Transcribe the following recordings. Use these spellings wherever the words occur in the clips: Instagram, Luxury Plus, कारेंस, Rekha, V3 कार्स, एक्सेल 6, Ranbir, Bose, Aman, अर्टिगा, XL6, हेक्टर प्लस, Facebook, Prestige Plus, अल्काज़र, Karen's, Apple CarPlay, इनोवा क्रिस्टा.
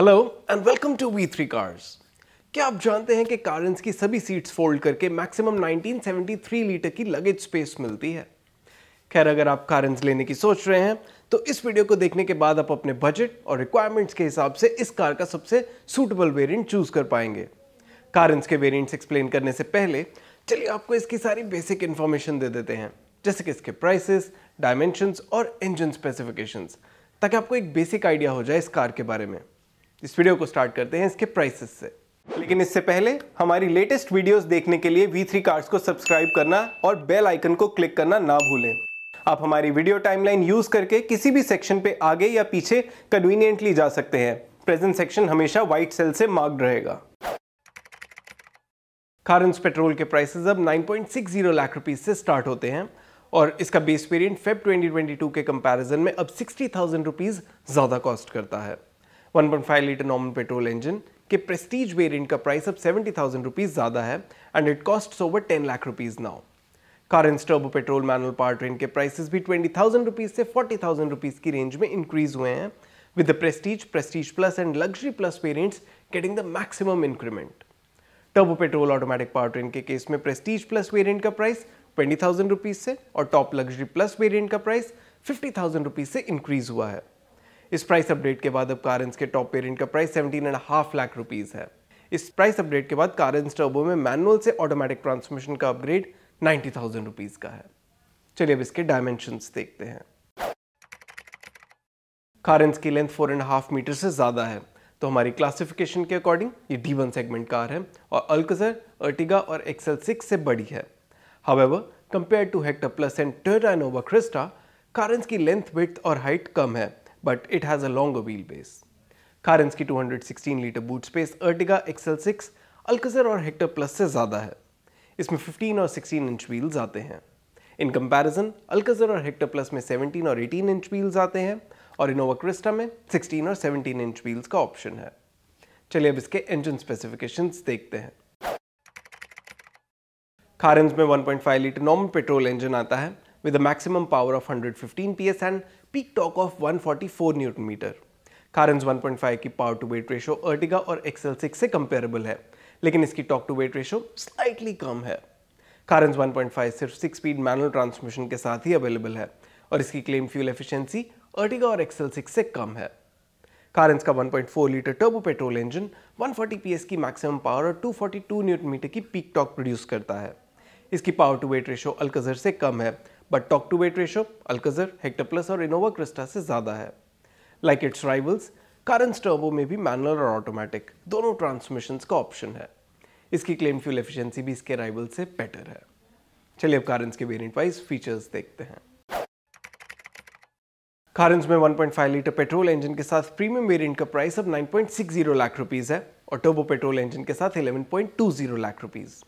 Hello and welcome to V3 कार्स। क्या आप जानते हैं कि कारेंस की सभी सीट्स फोल्ड करके मैक्सिमम 1973 लीटर की लगेज स्पेस मिलती है। खैर, अगर आप कारेंस लेने की सोच रहे हैं तो इस वीडियो को देखने के बाद आप अपने बजट और रिक्वायरमेंट्स के हिसाब से इस कार का सबसे सूटेबल वेरिएंट चूज कर पाएंगे। कारेंस के वेरिएंट्स एक्सप्लेन करने से पहले चलिए आपको इसकी सारी बेसिक इन्फॉर्मेशन दे देते हैं, जैसे कि इसके प्राइसेस, डायमेंशंस और इंजन स्पेसिफिकेशंस, ताकि आपको एक बेसिक आइडिया हो जाए इस कार के बारे में। इस वीडियो को स्टार्ट करते हैं इसके प्राइसेस से, लेकिन इससे पहले हमारी लेटेस्ट वीडियोस देखने के लिए V3 कार्स को सब्सक्राइब करना और बेल आइकन को क्लिक करना ना भूलें। आप हमारी वीडियो टाइमलाइन यूज करके किसी भी सेक्शन पे आगे या पीछे कन्वीनियंटली जा सकते हैं। प्रेजेंट सेक्शन हमेशा व्हाइट सेल से मार्क्ड रहेगा। कारेंस पेट्रोल के प्राइसेस अब 9.60 लाख रुपीज से स्टार्ट होते हैं और इसका बेस वेरिएंट फेब 2022 के कंपैरिजन में अब 60,000 रुपीज ज्यादा कॉस्ट करता है। 1.5 लीटर नॉर्मल पेट्रोल इंजन के प्रेस्टीज वेरिएंट का प्राइस अब 70,000 रुपीज ज्यादा है and it costs over 10 lakh rupees now. कारेंस turbo petrol manual power train के प्राइसेस भी 20,000 रुपीज से 40,000 रुपीज की रेंज में इंक्रीज हुए हैं, with the Prestige, Prestige plus and luxury plus variants getting the maximum increment. Turbo petrol automatic power train के case में Prestige plus variant का प्राइस 20,000 रुपीज से और टॉप लग्जरी प्लस वेरिएंट का प्राइस 50,000 रुपीज से increase हुआ है। इस प्राइस अपडेट के बाद अब कारेंस के टॉप वेरिएंट का प्राइस 17.5 लाख रुपीस है। इस प्राइस अपडेट के बाद कारेंस टर्बो में मैनुअल से ऑटोमेटिक ट्रांसमिशन का अपग्रेड 90,000 रुपीस का है। चलिए अब इसके डायमेंशंस देखते हैं। कारेंस की लेंथ 4.5 मीटर से ज्यादा है, तो हमारी क्लासिफिकेशन के अकॉर्डिंग ये D1 सेगमेंट कार है और अल्काज़र, अर्टिगा और एक्सेल 6 से बड़ी है। However, compare to हेक्टर प्लस and इनोवा क्रिस्टा, कारेंस की लेंथ, विड्थ और हाइट कम है, but it has a longer wheelbase. Karen's की 216 litre boot space Ertiga, XL6, Alcazar और Hector Plus से ज़्यादा है। इसमें 15 और 16 इंच व्हील्स आते हैं। In comparison, Alcazar और Hector Plus में 17 और 18 इंच व्हील्स आते हैं और इनोवा क्रिस्टा में 16 और 17 इंच व्हील्स का ऑप्शन है। चलिए अब इसके इंजन स्पेसिफिकेशंस देखते हैं। Karen's में 1.5 लीटर नॉर्मल पेट्रोल इंजन आता है with a maximum power of 115 PS and peak torque of 144 newton metre. कारेंस 1.5 की power to weight ratio अर्टिगा और XL6 से कंपेरेबल है, लेकिन इसकी torque to weight ratio slightly कम है। कारेंस 1.5 सिर्फ 6 स्पीड मैनुअल ट्रांसमिशन के साथ ही अवेलेबल है और इसकी क्लेम फ्यूल एफिशिएंसी अर्टिगा और XL6 से कम है। कारेंस का 1.4 litre turbo petrol engine 140 PS की मैक्सिमम पावर और 242 न्यूटन मीटर की पीक टॉक प्रोड्यूस करता है। इसकी power to weight ratio अल्काज़र से कम है, but torque to weight ratio अल्काज़र, हेक्टर प्लस और इनोवा क्रिस्टा से ज़्यादा है। Like its rivals, कारेंस turbo में भी मैनुअल और ऑटोमेटिक दोनों ट्रांसमिशंस का ऑप्शन है। इसकी क्लेम फ्यूल एफिशिएंसी भी इसके राइवल से बेटर है। चलिए अब कारेंस के वेरिएंट वाइज फीचर्स देखते हैं। कारेंस में 1.5 लीटर पेट्रोल इंजन के साथ प्रीमियम वेरिएंट का प्राइस अब 9.60 लाख रुपीज़ है और टर्बो पेट्रोल इंजन के साथ 11.20 लाख रुपीज़।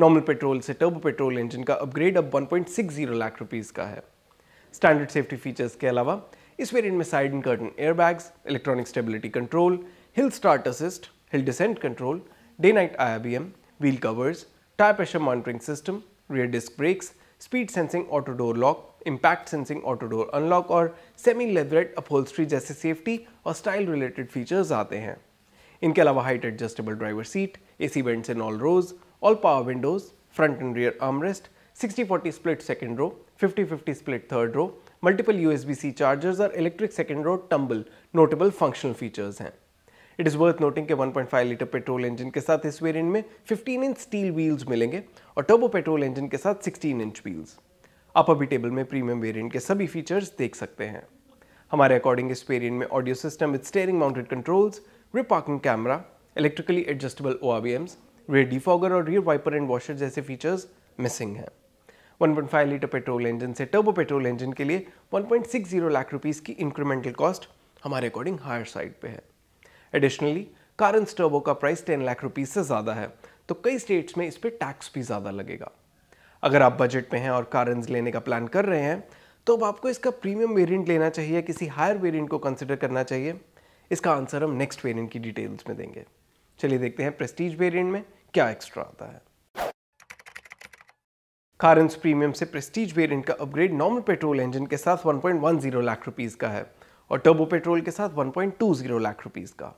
नॉर्मल पेट्रोल से टर्बो पेट्रोल इंजन का अपग्रेड अब 1.60 लाख रुपीस का है। स्टैंडर्ड सेफ्टी फीचर्स के अलावा इस वेरिएंट में side and curtain airbags, electronic stability control, hill start assist, hill descent control, day night IRBM, wheel covers, tyre pressure monitoring system, rear disc brakes, speed sensing auto door lock, impact sensing auto door unlock और semi leatherette upholstery जैसे safety और style related features आते हैं। इनके अलावा height adjustable driver seat, AC vents in all rows, all power windows, front and rear armrest, 60-40 split second row, 50-50 split third row, multiple USB-C chargers और electric second row tumble notable functional features हैं। It is worth noting के 1.5 litre petrol engine के साथ इस variant में 15 inch steel wheels मिलेंगे और turbo petrol engine के साथ 16 इंच व्हील्स। आप अभी टेबल में प्रीमियम वेरिएंट के सभी फीचर्स देख सकते हैं। हमारे अकॉर्डिंग इस वेरिएंट में audio system with steering mounted controls, rear parking camera, electrically adjustable ORVMs, rear defogger और रियर वाइपर एंड वॉशर जैसे फीचर्स मिसिंग हैं। 1.5 लीटर पेट्रोल इंजन से टर्बो पेट्रोल इंजन के लिए 1.60 लाख रुपीस की इंक्रीमेंटल कॉस्ट हमारे अकॉर्डिंग हायर साइड पे है। एडिशनली, कारेंस टर्बो का प्राइस 10 लाख रुपीस से ज़्यादा है, तो कई स्टेट्स में इस पर टैक्स भी ज़्यादा लगेगा। अगर आप बजट में हैं और कारेंस लेने का प्लान कर रहे हैं तो अब आपको इसका प्रीमियम वेरिएंट लेना चाहिए, किसी हायर वेरिएंट को कंसिडर करना चाहिए। इसका आंसर हम नेक्स्ट वेरिएंट की डिटेल्स में देंगे। चलिए देखते हैं प्रेस्टीज वेरिएंट में क्या एक्स्ट्रा आता है। कारेंस प्रीमियम से प्रेस्टीज वेरिएंट का अपग्रेड नॉर्मल पेट्रोल इंजन के साथ 1.10 लाख रुपीस का है और टर्बो पेट्रोल के साथ 1.20 लाख रुपीस का।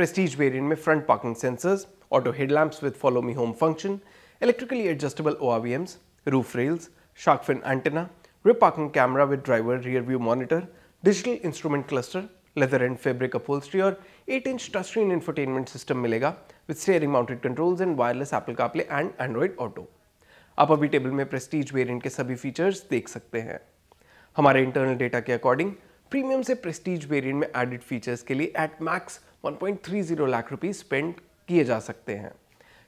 प्रेस्टीज वेरिएंट में front parking sensors, auto headlamps with follow me home function, electrically adjustable ORVMs, roof rails, shark fin antenna, rear parking camera with driver rear view monitor, digital instrument cluster, leather and fabric upholstery और 8-inch touch screen infotainment system मिलेगा with steering mounted controls and wireless Apple CarPlay and Android Auto। आप अभी table में Prestige variant के सभी features देख सकते हैं। हमारे इंटरनल डेटा के अकॉर्डिंग प्रीमियम से प्रेस्टीज वेरिएंट में एडेड फीचर्स के लिए at max 1.30 lakh rupees spend किए जा सकते हैं।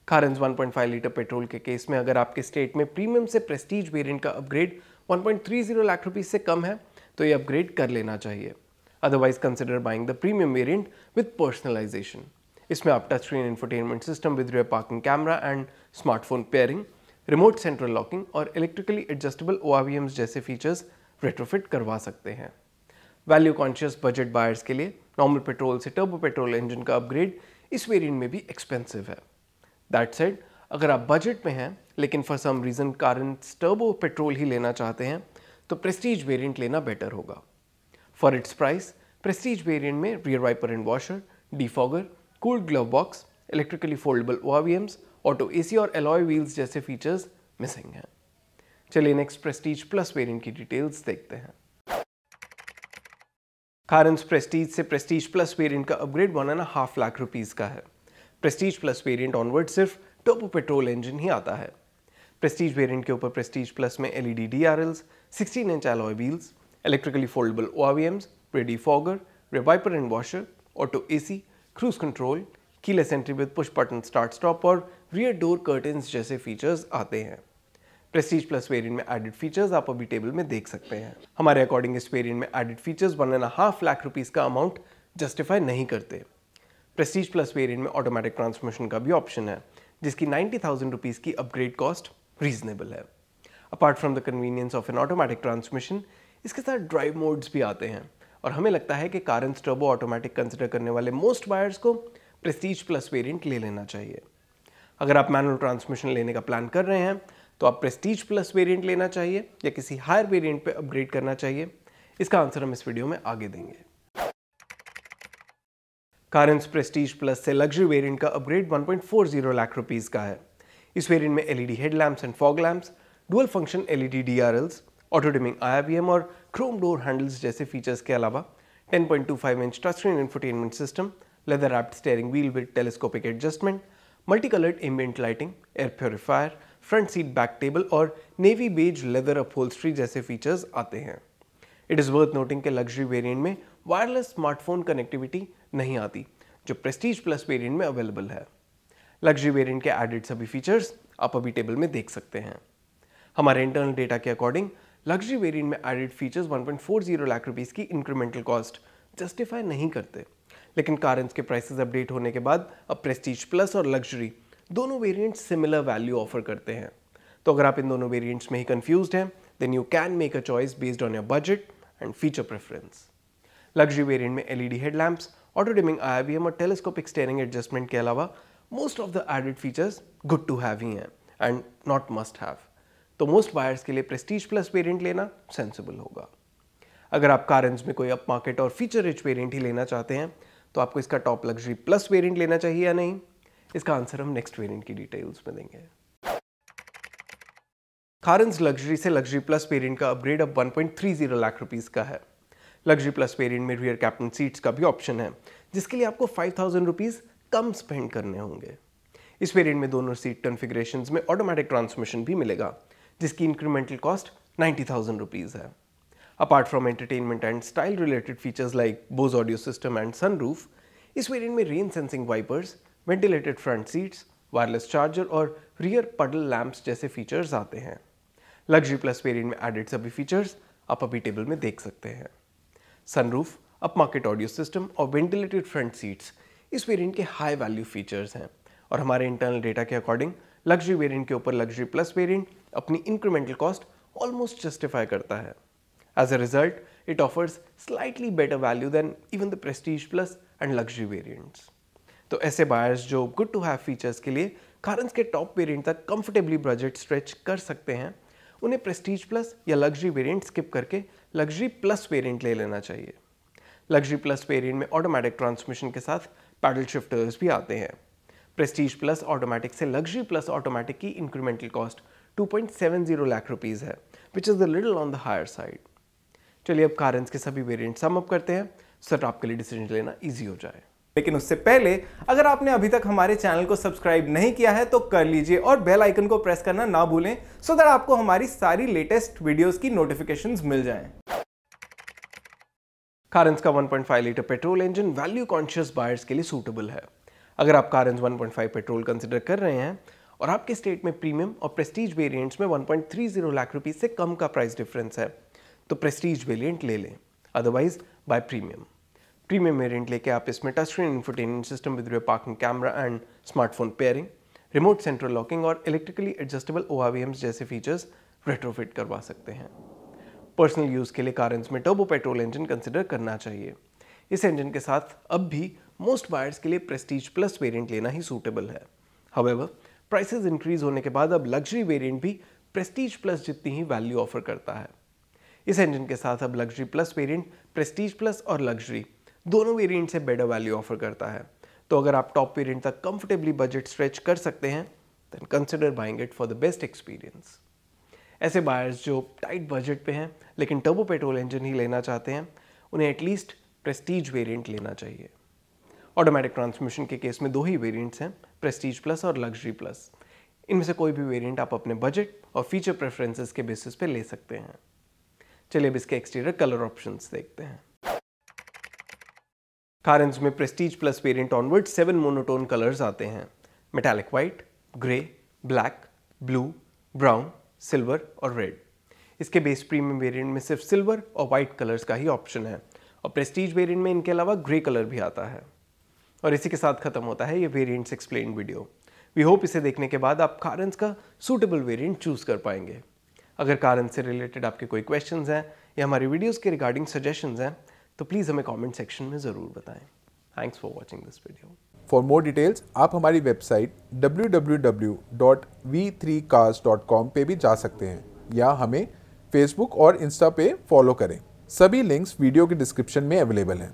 कारेंस 1.5 लीटर पेट्रोल के केस में अगर आपके स्टेट में प्रीमियम से प्रेस्टीज वेरिएंट का अपग्रेड 1.30 लाख रुपीस से कम है तो ये अपग्रेड कर लेना चाहिए। Otherwise consider buying the premium variant with personalisation. इसमें आप touch screen infotainment system with rear parking camera and smartphone pairing, remote central locking और इलेक्ट्रिकली एडजस्टेबल ORVMs जैसे फीचर्स रेट्रोफिट करवा सकते हैं। वैल्यू कॉन्शियस बजट बायर्स के लिए normal petrol से टर्बो पेट्रोल इंजन का अपग्रेड इस वेरिएंट में भी एक्सपेंसिव है। दैट सेड, अगर आप बजट में हैं लेकिन for some reason कारेंस turbo petrol ही लेना चाहते हैं तो प्रेस्टीज वेरिएंट लेना बेटर होगा। For its price prestige variant में rear wiper and washer, defogger, cooled glove box, electrically foldable ORVMs, auto AC और एलॉय व्हील्स जैसे फीचर्स मिसिंग हैं। चलिए नेक्स्ट प्रेस्टीज प्लस वेरिएंट की डिटेल्स देखते हैं। कारेंस प्रेस्टीज से प्रेस्टीज प्लस वेरिएंट का अपग्रेड 1.5 लाख रुपीस का है। प्रेस्टीज प्लस वेरिएंट ऑनवर्ड सिर्फ टर्बो पेट्रोल इंजन ही आता है। प्रेस्टीज वेरिएंट के ऊपर प्रेस्टीज प्लस में LED DRLs, 16-inch alloy wheels, electrically foldable ORVMs, rear defogger, rear wiper and washer, auto AC, cruise control, keyless entry with push button start stop और rear door curtains जैसे features आते हैं। Prestige plus variant में added features आप अभी table में देख सकते हैं। हमारे अकॉर्डिंग इस वेरिएंट में एडेड फीचर्स 1.5 लाख रुपीस का अमाउंट जस्टिफाई नहीं करते। प्रेस्टीज प्लस वेरिएंट में ऑटोमेटिक ट्रांसमिशन का भी ऑप्शन है जिसकी 90,000 रुपीस की अपग्रेड कॉस्ट रीजनेबल है। Apart from the convenience of an automatic transmission इसके साथ ड्राइव मोड्स भी आते हैं और हमें लगता है कि कारेंस टर्बो ऑटोमेटिक कंसिडर करने वाले मोस्ट बायर्स को प्रेस्टीज प्लस वेरिएंट ले लेना चाहिए। अगर आप मैनुअल ट्रांसमिशन लेने का प्लान कर रहे हैं तो आप प्रेस्टीज प्लस वेरिएंट लेना चाहिए या किसी हायर वेरिएंट पे अपग्रेड करना चाहिए। इसका आंसर हम इस वीडियो में आगे देंगे। कारेंस प्रेस्टीज प्लस से लग्जरी वेरिएंट का अपग्रेड 1.40 लाख रुपीस का है। इस वेरिएंट में LED headlamps and fog lamps, dual function LED DRLs, auto dimming IRVM और क्रोम डोर हैंडल्स जैसे फीचर्स के अलावा 10.25-inch touch screen infotainment system, leather wrapped steering wheel with telescopic adjustment, multi coloured ambient lighting, air purifier, front seat back table और navy beige leather upholstery जैसे features आते हैं। It is worth noting के luxury variant में wireless smartphone connectivity नहीं आती जो prestige plus variant में अवेलेबल है। लग्जरी वेरिएंट के एडेड सभी फीचर्स आप अभी टेबल में देख सकते हैं। हमारे इंटरनल डेटा के अकॉर्डिंग लग्जरी वेरिएंट में एडेड फीचर्स 1.40 लाख रुपीस की इंक्रीमेंटल कॉस्ट जस्टिफाई नहीं करते, लेकिन कारेंस के प्राइसेस अपडेट होने के बाद अब प्रेस्टीज प्लस और लग्जरी दोनों वेरिएंट्स सिमिलर वैल्यू ऑफर करते हैं। तो अगर आप इन दोनों वेरिएंट्स में ही कंफ्यूज्ड हैं then you can make a choice based on your budget and feature preference. Luxury variant में LED headlamps, auto dimming IRVM और टेलीस्कोपिक स्टीयरिंग एडजस्टमेंट के अलावा most of the added features good to have ही हैं and not must have, तो most buyers के लिए prestige plus variant लेना सेंसिबल होगा। अगर आप कारेंस में कोई अप मार्केट और फीचर रिच वेरिएंट ही लेना चाहते हैं तो आपको इसका टॉप लग्जरी प्लस वेरिएंट लेना चाहिए या नहीं, इसका आंसर हम नेक्स्ट वेरिएंट की डिटेल्स में देंगे। कारेंस लग्जरी से लग्जरी प्लस वेरिएंट का अपग्रेड अब 1.30 लाख रुपीस का है। लग्जरी प्लस वेरिएंट में रियर कैप्टन सीट्स का भी ऑप्शन है जिसके लिए आपको 5,000 रुपीस कम स्पेंड करने होंगे। इस वेरिएंट में दोनों सीट कॉन्फ़िगरेशंस में ऑटोमेटिक ट्रांसमिशन भी मिलेगा जिसकी इंक्रीमेंटल कॉस्ट 90,000 रुपीस है। Apart from entertainment and style related features like Bose audio system and sunroof, इस वेरिएंट में rain sensing wipers, ventilated front seats, wireless charger और रियर पडल लैंप्स जैसे features आते हैं। लग्जरी प्लस वेरिएंट में added सभी features आप अभी टेबल में देख सकते हैं। Sunroof, up market audio system और वेंटिलेटेड फ्रंट सीट्स इस वेरिएंट के हाई वैल्यू फीचर्स हैं और हमारे इंटरनल डेटा के अकॉर्डिंग लग्जरी वेरिएंट के ऊपर लग्जरी प्लस वेरिएंट अपनी इंक्रीमेंटल कॉस्ट ऑलमोस्ट जस्टिफाई करता है। As a result it offers slightly better value than even the prestige plus and luxury variants. तो ऐसे बायर्स जो गुड टू हैव फीचर्स के लिए कारेंस के टॉप वेरिएंट तक कंफर्टेबली बजट स्ट्रेच कर सकते हैं, उन्हें प्रेस्टीज प्लस या लग्जरी वेरिएंट स्किप करके लग्जरी प्लस वेरिएंट ले लेना चाहिए। लग्जरी प्लस वेरिएंट में ऑटोमेटिक ट्रांसमिशन के साथ पैडल शिफ्टर्स भी आते हैं। प्रेस्टीज प्लस ऑटोमेटिक से लग्जरी प्लस ऑटोमेटिक की इंक्रीमेंटल कॉस्ट 2.70 लाख रुपीज़ है, which is the little on the higher side. चलिए अब कारेंस के सभी वेरिएंट सम अप करते हैं सर, आपके लिए डिसीजन लेना ईजी हो जाए। लेकिन उससे पहले अगर आपने अभी तक हमारे चैनल को सब्सक्राइब नहीं किया है तो कर लीजिए और बेल आइकन को प्रेस करना ना भूलें, सो दैट आपको हमारी सारी लेटेस्ट वीडियोस की नोटिफिकेशंस मिल जाएं। कारेंस का 1.5 litre petrol engine value conscious buyers के लिए सूटेबल है। अगर आप कारेंस 1.5 पेट्रोल कंसिडर कर रहे हैं और आपके स्टेट में प्रीमियम और प्रेस्टीज वेरिएंट्स में 1.30 लाख रुपीज से कम का प्राइस डिफरेंस है तो प्रेस्टीज वेरिएंट ले लें, otherwise buy premium. Premium variant लेके आप इसमें touch screen infotainment system with rear parking camera and smartphone pairing, remote central locking और इलेक्ट्रिकली एडजस्टेबल ORVMs जैसे फीचर्स रेट्रोफिट करवा सकते हैं। पर्सनल यूज़ के लिए कारेंस में टर्बो पेट्रोल इंजन कंसिडर करना चाहिए। इस इंजन के साथ अब भी मोस्ट बायर्स के लिए प्रेस्टीज प्लस वेरिएंट लेना ही सूटेबल है। हाउएवर, प्राइसेस इंक्रीज होने के बाद अब लग्जरी वेरिएंट भी प्रेस्टीज प्लस जितनी ही वैल्यू ऑफर करता है। इस इंजन के साथ अब luxury plus variant prestige plus और लग्जरी दोनों वेरिएंट से बेटर वैल्यू ऑफर करता है, तो अगर आप टॉप वेरिएंट तक कंफर्टेबली बजट स्ट्रेच कर सकते हैं then consider buying it for the best experience. ऐसे बायर्स जो टाइट बजट पे हैं लेकिन टर्बो पेट्रोल इंजन ही लेना चाहते हैं उन्हें एटलीस्ट प्रेस्टीज वेरिएंट लेना चाहिए। ऑटोमेटिक ट्रांसमिशन के केस में दो ही वेरिएंट्स हैं, प्रेस्टीज प्लस और लग्जरी प्लस। इनमें से कोई भी वेरिएंट आप अपने बजट और फीचर प्रेफरेंसेस के बेसिस पे ले सकते हैं। चलिए अब इसके एक्सटीरियर कलर ऑप्शंस देखते हैं। कारेंस में Prestige plus variant onward 7 monotone colours आते हैं, metallic white, grey, black, blue, brown, silver और रेड। इसके बेस प्रीमियम वेरिएंट में सिर्फ सिल्वर और वाइट कलर्स का ही ऑप्शन है और प्रेस्टीज वेरिएंट में इनके अलावा ग्रे कलर भी आता है। और इसी के साथ खत्म होता है ये variants explain video. We hope इसे देखने के बाद आप कारेंस का सूटेबल वेरिएंट चूज कर पाएंगे। अगर कारेंस से रिलेटेड आपके कोई क्वेश्चंस हैं या हमारी वीडियोस के रिगार्डिंग सजेशंस हैं तो प्लीज़ हमें कमेंट सेक्शन में ज़रूर बताएं। Thanks for watching this video. For more details आप हमारी वेबसाइट www.v3cars.com पे भी जा सकते हैं या हमें फेसबुक और इंस्टा पे फॉलो करें। सभी लिंक्स वीडियो के डिस्क्रिप्शन में अवेलेबल हैं।